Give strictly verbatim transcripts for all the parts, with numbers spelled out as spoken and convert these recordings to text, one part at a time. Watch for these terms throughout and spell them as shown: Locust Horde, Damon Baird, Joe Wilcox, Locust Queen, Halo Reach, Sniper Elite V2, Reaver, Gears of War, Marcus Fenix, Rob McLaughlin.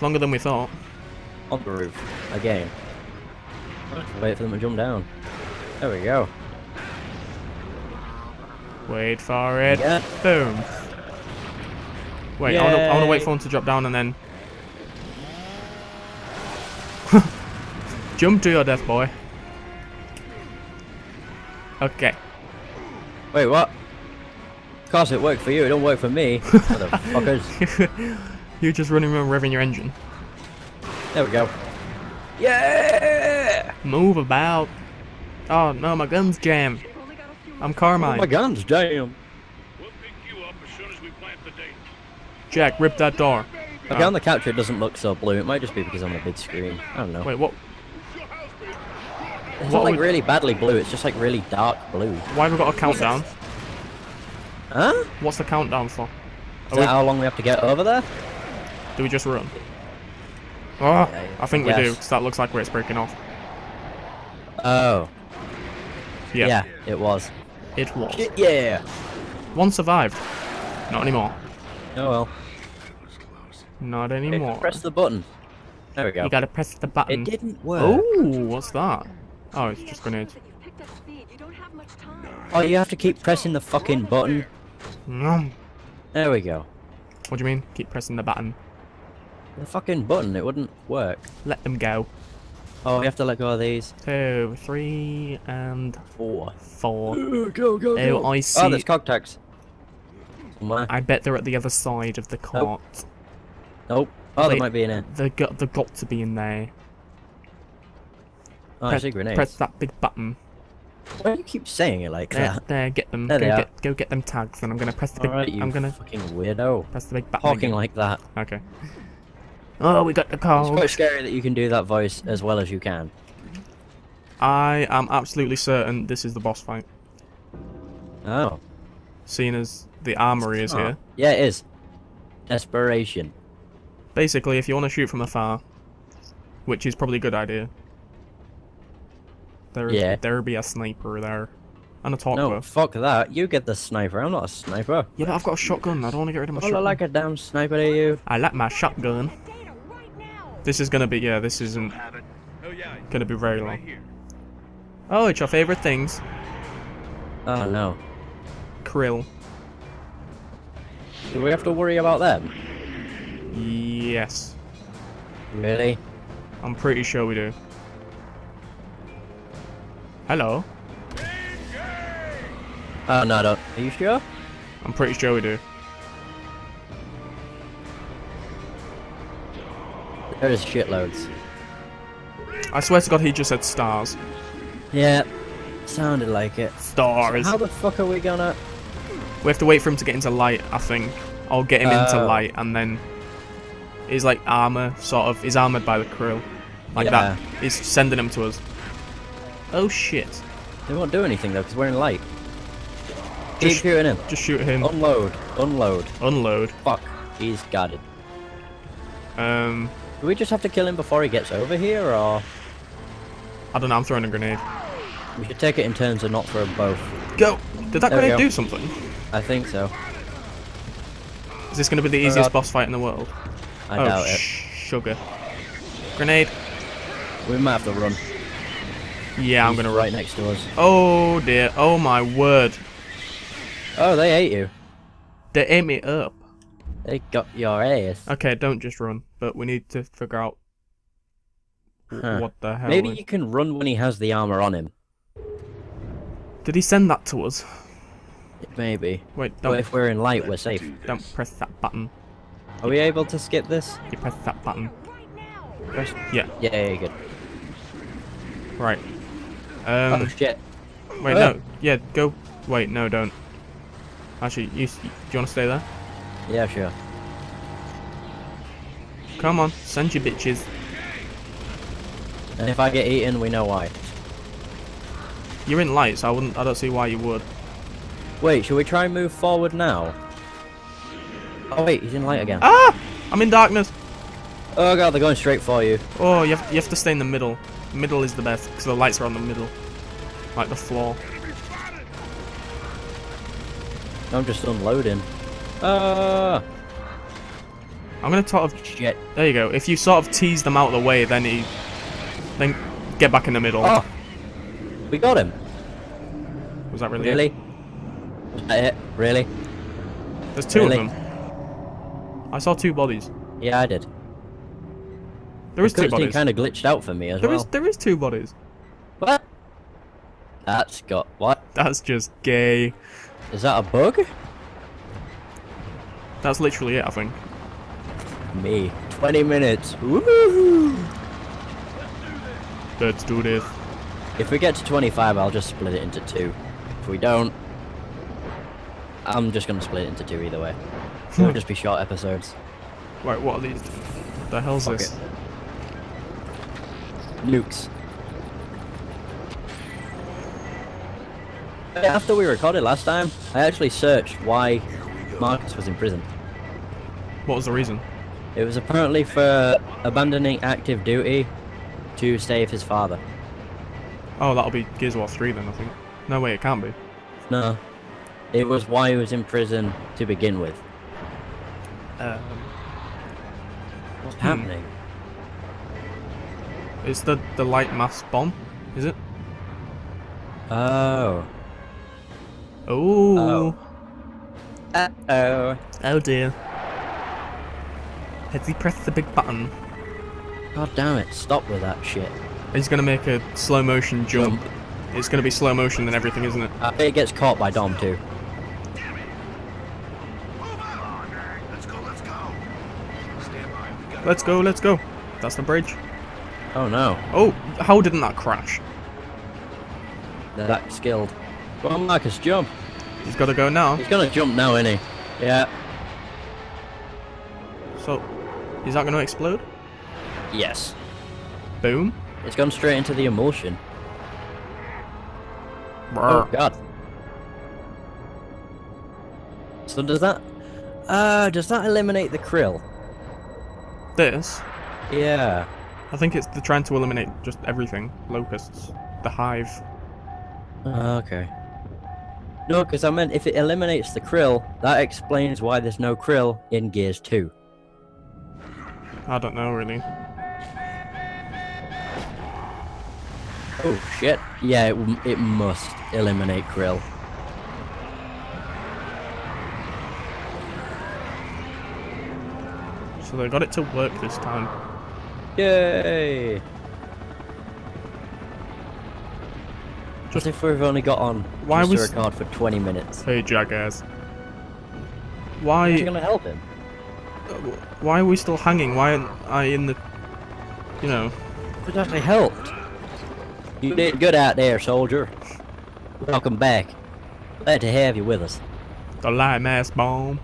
It's longer than we thought. On the roof. Again. Wait for them to jump down. There we go. Wait for it. Yeah. Boom. Wait, I wanna, I wanna wait for one to drop down and then... Jump to your death, boy. Okay. Wait, what? Of course it worked for you, it don't work for me. Motherfuckers. You're just running around revving your engine. There we go. Yeah! Move about. Oh no, my gun's jammed. I'm Carmine. Oh, my gun's jammed. We'll pick you up as soon as we plant the date. Jack, rip that door. Okay, oh. On the capture it doesn't look so blue. It might just be because I'm on a big screen. I don't know. Wait, what? It's what not like would... really badly blue. It's just like really dark blue. Why have we got a countdown? Huh? What's the countdown for? Is that we... how long we have to get over there? Do we just run? Oh, yeah, I think yes. we do, because that looks like where it's breaking off. Oh. Yeah. Yeah, it was. It was. Yeah. One survived. Not anymore. Oh well. Not anymore. Press the button. There we go. You gotta press the button. It didn't work. Oh, what's that? Oh, it's just grenades. Oh, you have to keep pressing the fucking button. Mm. There we go. What do you mean? Keep pressing the button. The fucking button, it wouldn't work. Let them go. Oh, we have to let go of these. Two, three, and four. Four. Go, go, go. Oh, I see. Oh, there's contacts. I bet they're at the other side of the cart. Nope. nope. Oh, they, they might be in there. They've got, they've got to be in there. Oh, press, I see grenades. Press that big button. Why do you keep saying it like there, that? There, get them. There go, they get, are. go get them tags, and I'm gonna press the big. All right, you I'm gonna fucking weirdo. Press the big button. Talking again. like that. Okay. Oh, we got the cold. It's quite scary that you can do that voice as well as you can. I am absolutely certain this is the boss fight. Oh. Seeing as the armory is oh. here. Yeah, it is. Desperation. Basically, if you want to shoot from afar, which is probably a good idea. There, yeah. There'll be a sniper there. And a talker. No, fuck that. You get the sniper. I'm not a sniper. Yeah, but I've got a shotgun. I don't want to get rid of my I shotgun. I like a damn sniper to you. I like my shotgun. This is going to be, yeah, this isn't going to be very long. Oh, it's your favourite things. Oh, no. Krill. Do we have to worry about them? Yes. Really? I'm pretty sure we do. Hello? Oh, no, I don't. Are you sure? I'm pretty sure we do. There is shitloads. I swear to God, he just said stars. Yeah, sounded like it. Stars. So how the fuck are we gonna... We have to wait for him to get into light, I think. I'll get him uh... into light, and then... He's like armor, sort of. He's armored by the crew. Like yeah. that. He's sending him to us. Oh, shit. They won't do anything, though, because we're in light. Keep just shooting him. Just shoot him. Unload. Unload. Unload. Fuck. He's guarded. Um. Do we just have to kill him before he gets over here, or...? I don't know, I'm throwing a grenade. We should take it in turns and not throw them both. Go! Did that there grenade do something? I think so. Is this going to be the oh, easiest God. boss fight in the world? I oh, doubt it. sugar. Grenade. We might have to run. Yeah, He's I'm going to run. right next to us. Oh, dear. Oh, my word. Oh, they ate you. They ate me up. They got your ass. Okay, don't just run, but we need to figure out huh. what the hell. Maybe you can run when he has the armor on him. Did he send that to us? Maybe. Wait, don't. But if we're in light, we're safe. Don't press that button. Are we able to skip this? You press that button. Press... Yeah. Yeah, yeah, good. Right. Um, oh, shit. Wait, oh. no. Yeah, go. Wait, no, don't. Actually, you, do you want to stay there? Yeah, sure. Come on, send you bitches. And if I get eaten, we know why. You're in light, so I wouldn't. I don't see why you would. Wait, should we try and move forward now? Oh wait, he's in light again. Ah! I'm in darkness. Oh god, they're going straight for you. Oh, you have, you have to stay in the middle. Middle is the best because the lights are on the middle, like the floor. I'm just unloading. Uh, I'm gonna sort of jet. There you go. If you sort of tease them out of the way, then he, then get back in the middle. Oh, we got him. Was that really? Really? It? Was that it? Really? There's two really? of them. I saw two bodies. Yeah, I did. There is two bodies. Kind of glitched out for me as there well. Is, there is two bodies. What? That's got what? That's just gay. Is that a bug? That's literally it, I think. Me. twenty minutes. Woohoo! Let's do this. If we get to twenty-five, I'll just split it into two. If we don't, I'm just gonna split it into two either way. It'll just be short episodes. Right, what are these? What the hell's Fuck this? It. Nukes. After we recorded last time, I actually searched why Marcus was in prison. What was the reason? It was apparently for abandoning active duty to save his father. Oh, that'll be Gears of War three then, I think. No way, it can't be. No. It was why he was in prison to begin with. Um, What's hmm. happening? It's the, the light mass bomb, is it? Oh. Ooh. Oh. Uh-oh. Oh dear. Has he pressed the big button? God damn it, stop with that shit. He's gonna make a slow motion jump. jump. It's gonna be slow motion and everything, isn't it? I bet it gets caught by Dom too. Damn it. Let's go, let's go. Stand by, we gotta let's go, let's go. That's the bridge. Oh no. Oh, how didn't that crash? That's skilled. Go on, Marcus, jump. He's got to go now. He's going to jump now, isn't he? Yeah. So, is that going to explode? Yes. Boom. It's gone straight into the emulsion. Brr. Oh, God. So does that... Uh, does that eliminate the krill? This? Yeah. I think it's the trying to eliminate just everything. Locusts. The hive. Oh, okay. No, because I meant if it eliminates the krill, that explains why there's no krill in Gears two. I don't know, really. Oh, shit. Yeah, it, it must eliminate krill. So they got it to work this time. Yay! Just if we've only got on why was to record for twenty minutes. Hey, jackass. Why... Are you going to help him? Why are we still hanging? Why aren't I in the... You know... It actually helped. You did good out there, soldier. Welcome back. Glad to have you with us. The lime ass bomb.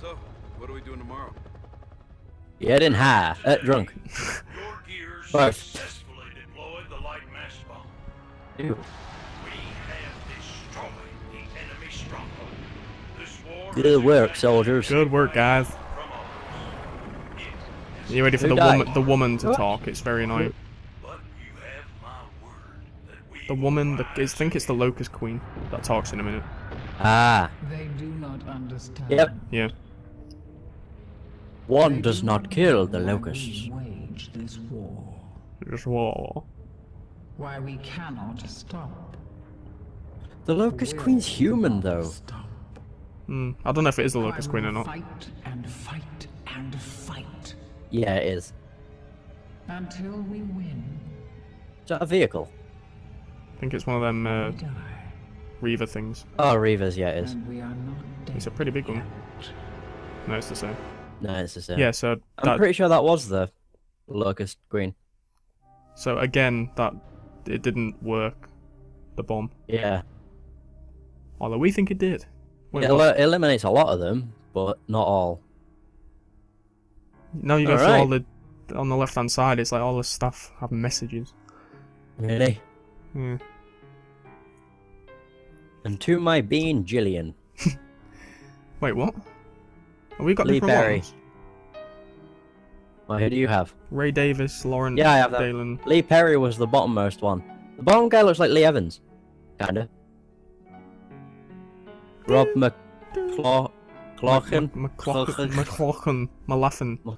So, what are we doing tomorrow? You're getting high. Uh, drunk. Your gears Ew. We have destroyed the enemy stronghold. This war Good work, soldiers. Good work, guys. Are you ready for Who the died? woman the woman to what? talk? It's very annoying. But you have my word that we the woman the, I think it's the Locust Queen that talks in a minute. Ah. They do not understand. Yep. Yeah. One does not kill the locusts. Wage this war. This war. Why we cannot stop. The Locust Queen's human, though. Hmm. I don't know if it is the Locust Queen or not. Fight and fight and fight. Yeah, it is. Until we win. Is that a vehicle? I think it's one of them uh, Reaver things. Oh, Reavers, yeah, it is. We are not it's a pretty big yet. one. No, it's the same. No, it's the same. Yeah, so I'm that... pretty sure that was the Locust Queen. So again, that. It didn't work, the bomb. Yeah. Although we think it did. Wait, it el eliminates a lot of them, but not all. No, you go through all the... On the left-hand side, it's like all the stuff have messages. Really? Yeah. And to my bean, Jillian. Wait, what? Have we got Lee Berry. Ones? Well, who do you have? Ray Davis, Lauren yeah, I have that. Dalen. Lee Perry was the bottommost one. The bottom guy looks like Lee Evans. Kinda. Rob McClaw McLaughlin. McLaughlin. McLaughlin. McLaughlin.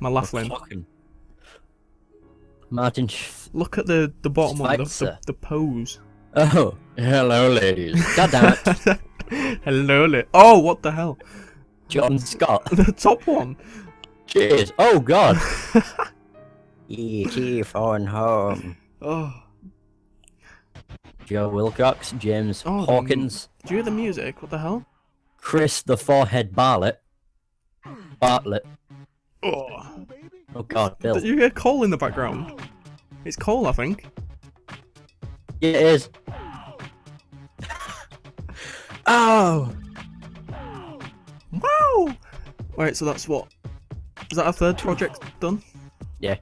McLaughlin. Martin. Look at the the bottom one, the, the the pose. Oh, hello, ladies. God damn it. Hello, ladies. Oh, what the hell? John Scott. The top one. Cheers. Oh God. E T phone home. Oh. Joe Wilcox, James oh, Hawkins. Do you hear the music? What the hell? Chris the Forehead Bartlett. Bartlett. Oh. Oh God, Bill. Did you hear Cole in the background? It's Cole, I think. Yeah, it is. Oh. Wow. Wait, so that's what? Is that our third project done? Yeah.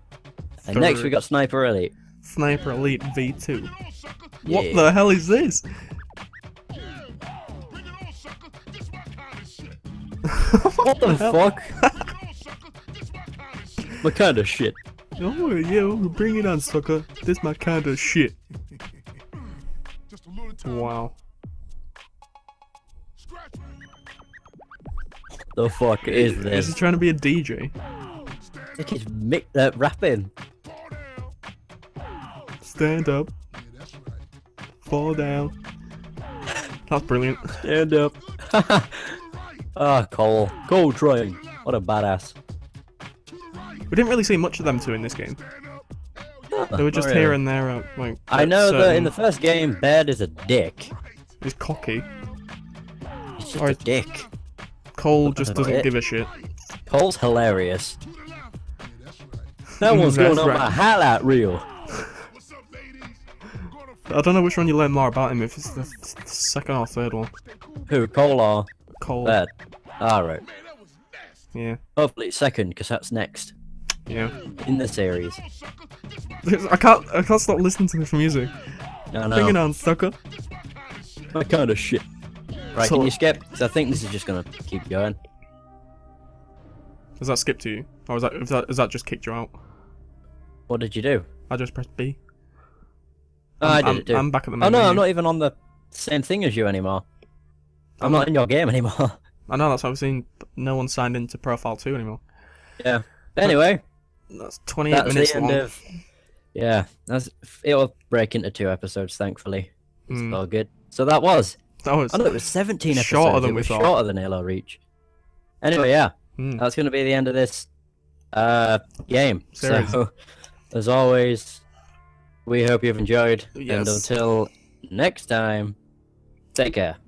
And third. Next we got Sniper Elite. Sniper Elite V two. Yeah. What the hell is this? What the fuck? My kind of shit. Oh yeah, bring it on, sucker. This my kind of shit. Wow. The fuck is this? Is he trying to be a D J? I think he's mi- uh, rapping. Stand up. Fall down. That's brilliant. Stand up. Ah, Cole. Cole trying. What a badass. We didn't really see much of them two in this game. No, they were just really. Here and there. Uh, like, I know certain... that in the first game, Baird is a dick. He's cocky. He's just or a dick. Cole just doesn't it. give a shit. Cole's hilarious. That one's going on right. my highlight reel. I don't know which one you learn more about him, if it's the second or third one. Who, Cole or? Cole. Baird. Alright. Yeah. Hopefully it's second, because that's next. Yeah. In the series. I can't I can't stop listening to this music. No, no. Bring it on, sucker. That kind of shit. Right, so, can you skip? Because I think this is just going to keep going. Does that skip to you? Or is that, is that, is that just kicked you out? What did you do? I just pressed B. Oh, I did I'm, it too. I'm back at the main Oh no, menu. I'm not even on the same thing as you anymore. I'm, I'm not in your game anymore. I know, that's what I've seen. No one signed into Profile two anymore. Yeah. Anyway. That's twenty-eight that's minutes the end long. Of, yeah. That's, it'll break into two episodes, thankfully. It's mm. all good. So that was. That was. I know it was seventeen episodes. Shorter than we thought. Shorter than Halo Reach. Anyway, yeah. Mm. That's going to be the end of this uh, game. Seriously. So, as always, we hope you've enjoyed. Yes. And until next time, take care.